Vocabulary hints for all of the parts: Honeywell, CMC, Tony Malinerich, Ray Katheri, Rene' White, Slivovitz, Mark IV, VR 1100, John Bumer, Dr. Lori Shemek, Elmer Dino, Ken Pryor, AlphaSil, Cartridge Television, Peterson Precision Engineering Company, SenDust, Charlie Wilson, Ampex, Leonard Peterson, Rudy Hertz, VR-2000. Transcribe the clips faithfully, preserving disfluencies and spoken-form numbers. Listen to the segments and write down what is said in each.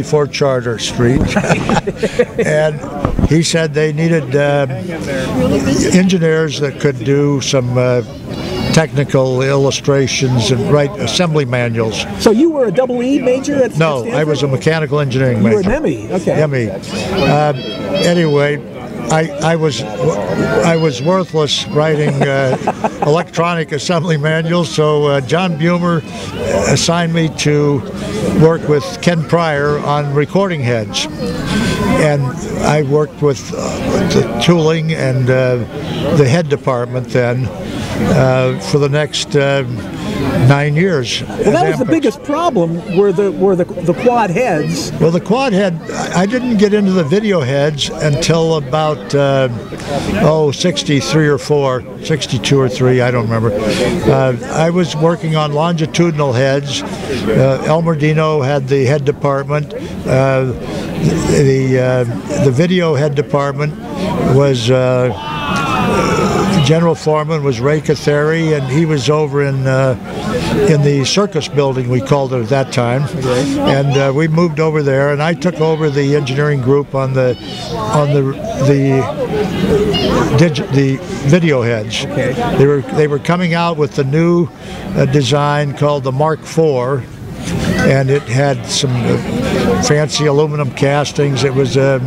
before Charter Street, and he said they needed uh, engineers that could do some uh, technical illustrations and write assembly manuals. So you were a double E major? At no, Stanford? I was a mechanical engineering you major. You were an M E, okay. M E. Uh, anyway, I, I was I was worthless writing uh, electronic assembly manuals, so uh, John Bumer assigned me to work with Ken Pryor on recording heads, and I worked with uh, the tooling and uh, the head department then uh, for the next uh, nine years. Well, that was Ampex. The biggest problem were the were the, the quad heads. Well, the quad head, I didn't get into the video heads until about Uh, oh, sixty-three or four, sixty-two or three, I don't remember. Uh, I was working on longitudinal heads. Uh, Elmer Dino had the head department. Uh, the uh, the video head department was uh, General Foreman was Ray Katheri, and he was over in uh, in the circus building, we called it at that time, and uh, we moved over there, and I took over the engineering group on the on the the digi the video heads. Okay. They were they were coming out with the new uh, design called the Mark four, and it had some uh, fancy aluminum castings. It was uh,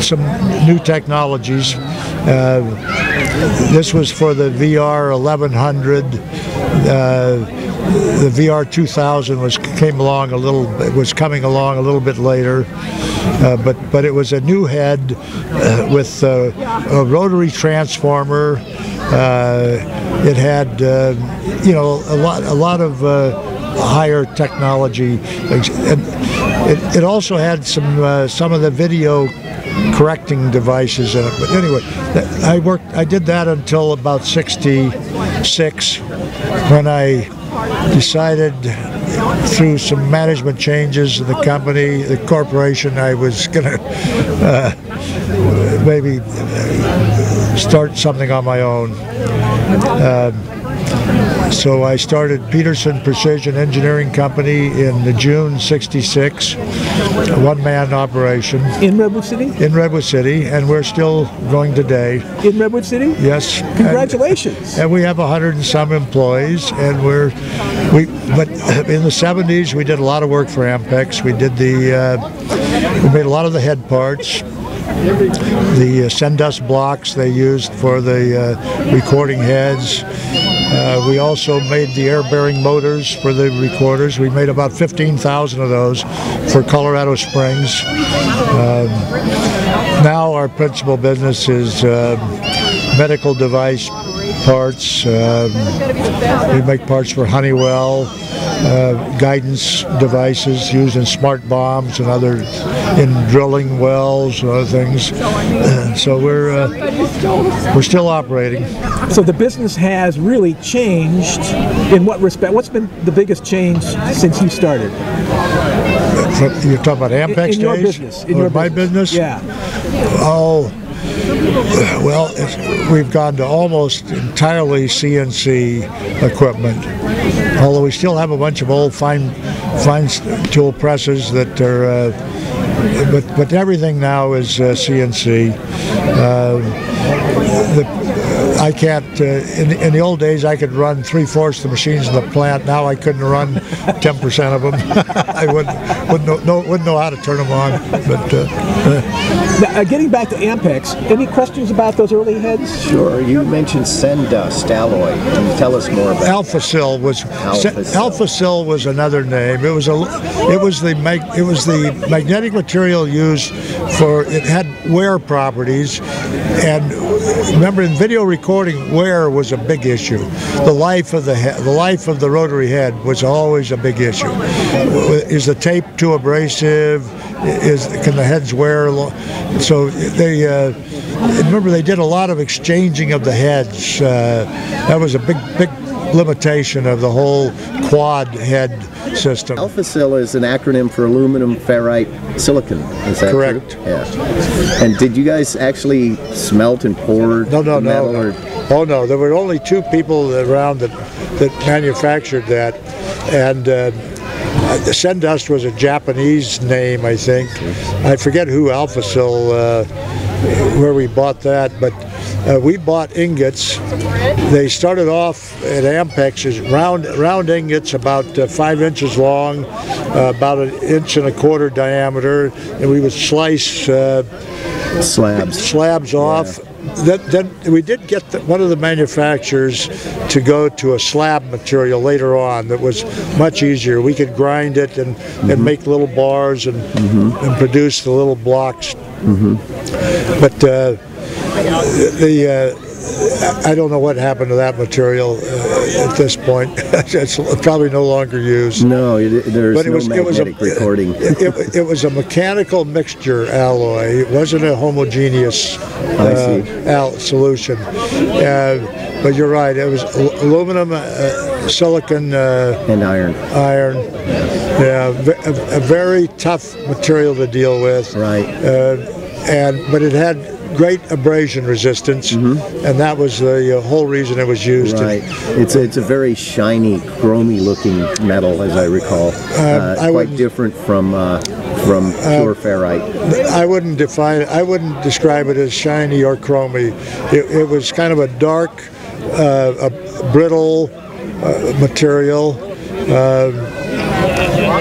some new technologies. Uh, this was for the V R eleven hundred. Uh, the V R two thousand was came along a little. It was coming along a little bit later, uh, but but it was a new head uh, with uh, a rotary transformer. Uh, it had uh, you know a lot a lot of uh, higher technology, and it, it also had some uh, some of the video correcting devices in it. But anyway, I worked. I did that until about sixty-six. When I decided, through some management changes in the company, the corporation, I was going to uh, maybe start something on my own. Uh, so I started Peterson Precision Engineering Company in June sixty-six, a one-man operation. In Redwood City? In Redwood City, and we're still going today. In Redwood City? Yes. Congratulations. And, and we have a hundred and some employees, and we're, we, but in the seventies we did a lot of work for Ampex. We did the, uh, we made a lot of the head parts. The uh, SenDust blocks they used for the uh, recording heads. Uh, we also made the air-bearing motors for the recorders. We made about fifteen thousand of those for Colorado Springs. Um, now our principal business is uh, medical device parts. Um, we make parts for Honeywell, uh, guidance devices used in smart bombs and other, in drilling wells and other things. Uh, so we're uh, we're still operating. So the business has really changed. In what respect? What's been the biggest change since you started? You're talking about Ampex in, in your days? Business, in or your my business? business? Yeah. Oh. Well, it's, we've gone to almost entirely C N C equipment, although we still have a bunch of old fine, fine tool presses that are, uh, but, but everything now is uh, C N C. Uh, the, I can't, uh, in, in the old days I could run three-fourths of the machines in the plant. Now I couldn't run ten percent of them. I wouldn't, wouldn't, know, wouldn't know how to turn them on. But, uh, now, uh, getting back to Ampex, any questions about those early heads? Sure. You mentioned SenDust alloy. Can you tell us more about Alphasil was Alphasil. Alphasil was another name. It was a, it was the mag, it was the magnetic material used for, it had wear properties, and remember in video recording, wear was a big issue. The life of the the life of the rotary head was always a big issue. Is the tape too abrasive? Is can the heads wear? So they uh, remember they did a lot of exchanging of the heads. Uh, that was a big big limitation of the whole quad head system. AlphaSil is an acronym for aluminum, ferrite, silicon. Is that correct? True? Yeah. And did you guys actually smelt and pour no, no, metal? No, no. Oh no, there were only two people around that that manufactured that, and uh, Uh, the SenDust was a Japanese name, I think. I forget who Alphasil, uh, where we bought that, but uh, we bought ingots. They started off at Ampex as round, round ingots, about uh, five inches long, uh, about an inch and a quarter diameter, and we would slice uh, slabs slabs off. Yeah. That, that we did get the, one of the manufacturers to go to a slab material later on that was much easier. We could grind it and, mm-hmm. and make little bars and, mm-hmm. and produce the little blocks. Mm-hmm. But uh, the uh, I don't know what happened to that material uh, at this point. It's probably no longer used. No, it, there's but it no was, magnetic it was a, recording. it, it, it was a mechanical mixture alloy. It wasn't a homogeneous uh, al solution. Uh, but you're right. It was aluminum, uh, silicon, uh, and iron. Iron. Yeah, a, a very tough material to deal with. Right. Uh, and but it had great abrasion resistance, mm-hmm. and that was the uh, whole reason it was used. Right. To, it's, a, it's a very shiny, chromy-looking metal, as I recall. Uh, uh, I quite different from uh, from pure uh, ferrite. I wouldn't define. I wouldn't describe it as shiny or chromy. It, it was kind of a dark, uh, a brittle uh, material. Uh,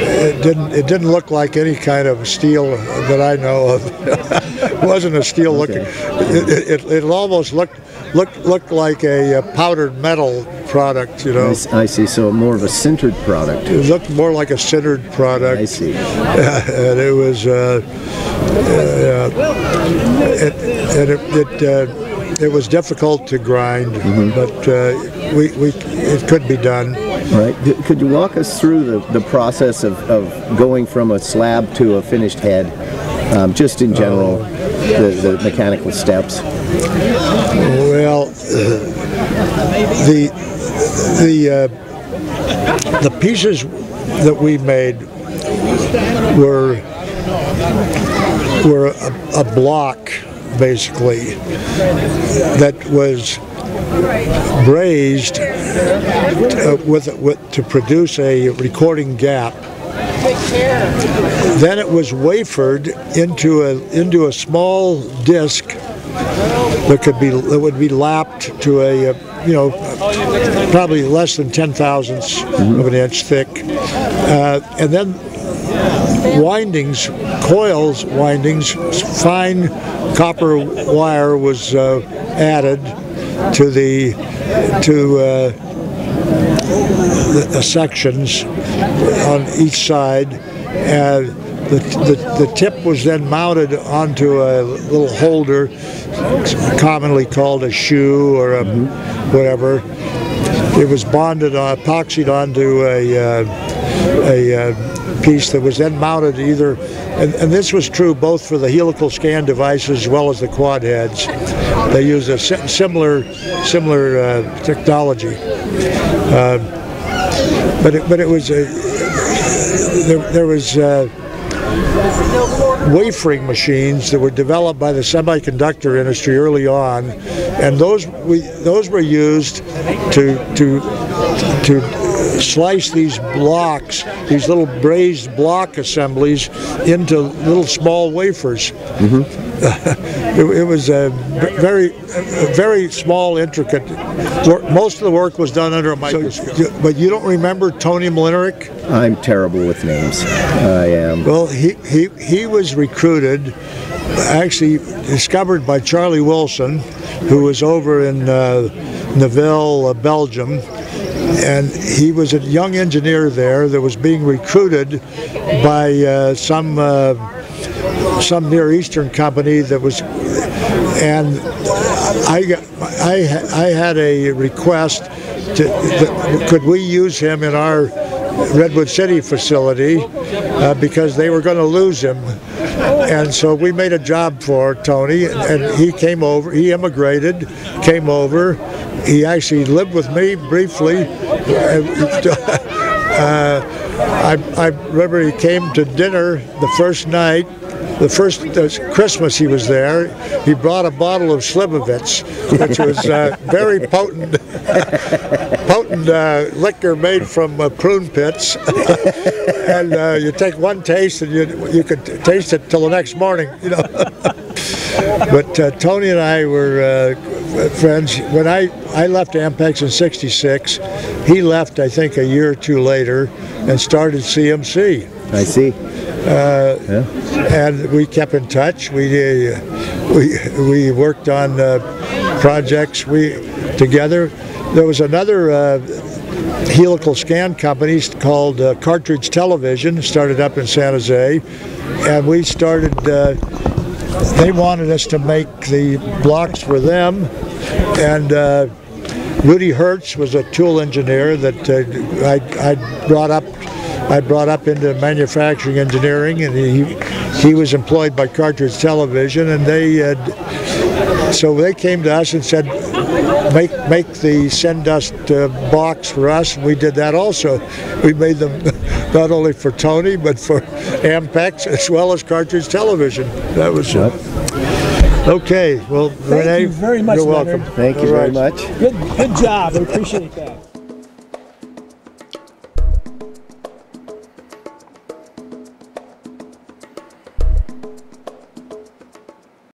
It didn't. It didn't look like any kind of steel that I know of. It wasn't a steel looking. It, it, it almost looked looked looked like a powdered metal product. You know. I see. So more of a sintered product. It looked more like a sintered product. I see. And it was. Uh, uh, it, and it. it uh, It was difficult to grind, mm-hmm. but uh, we, we it could be done. Right. Could you walk us through the, the process of, of going from a slab to a finished head, um, just in general, uh, the, the mechanical steps? Well, uh, the, the, uh, the pieces that we made were, were a, a block, basically, that was brazed uh, with, with, to produce a recording gap. Then it was wafered into a into a small disc that could be that would be lapped to a, a you know probably less than ten thousandths mm-hmm. of an inch thick, uh, and then windings, coils, windings, fine copper wire was uh, added to the to uh, the, the sections on each side, and the, the the tip was then mounted onto a little holder, commonly called a shoe or a whatever. It was bonded, on, epoxied onto a uh, a. Uh, piece that was then mounted either, and, and this was true both for the helical scan devices as well as the quad heads. They used a si similar similar uh, technology, uh, but it, but it was a, there, there was uh, wafering machines that were developed by the semiconductor industry early on, and those we those were used to to to. slice these blocks, these little brazed block assemblies, into little small wafers. Mm-hmm. it, it was a very, a very small, intricate work. Most of the work was done under a microscope. So, but you don't remember Tony Malinerich? I'm terrible with names. I am. Well, he he he was recruited, actually discovered by Charlie Wilson, who was over in uh, Nivelles, uh, Belgium. And he was a young engineer there that was being recruited by uh, some uh, some Near Eastern company that was, and I got, I I had a request to that, could we use him in our Redwood City facility uh, because they were going to lose him. And so we made a job for Tony, and he came over, he immigrated, came over. He actually lived with me briefly. Uh, I, I remember he came to dinner the first night, The first uh, Christmas he was there, he brought a bottle of Slivovitz, which was uh, very potent, potent uh, liquor made from uh, prune pits. And uh, you take one taste, and you you could taste it till the next morning, you know. But uh, Tony and I were uh, friends. When I I left Ampex in sixty-six, he left I think a year or two later and started C M C. I see. Uh, yeah. And we kept in touch. We uh, we we worked on uh, projects we together. There was another uh, helical scan company called uh, Cartridge Television, started up in San Jose, and we started. Uh, they wanted us to make the blocks for them, and. Uh, Rudy Hertz was a tool engineer that uh, I, I brought up. I brought up into manufacturing engineering, and he he was employed by Cartridge Television, and they had, so they came to us and said, make make the SenDust uh, box for us. We did that also. We made them not only for Tony but for Ampex as well as Cartridge Television. That was it. Okay, well, Renee, thank you very much. You're welcome. Leonard. Thank you right. very much. Good, good job. We appreciate that.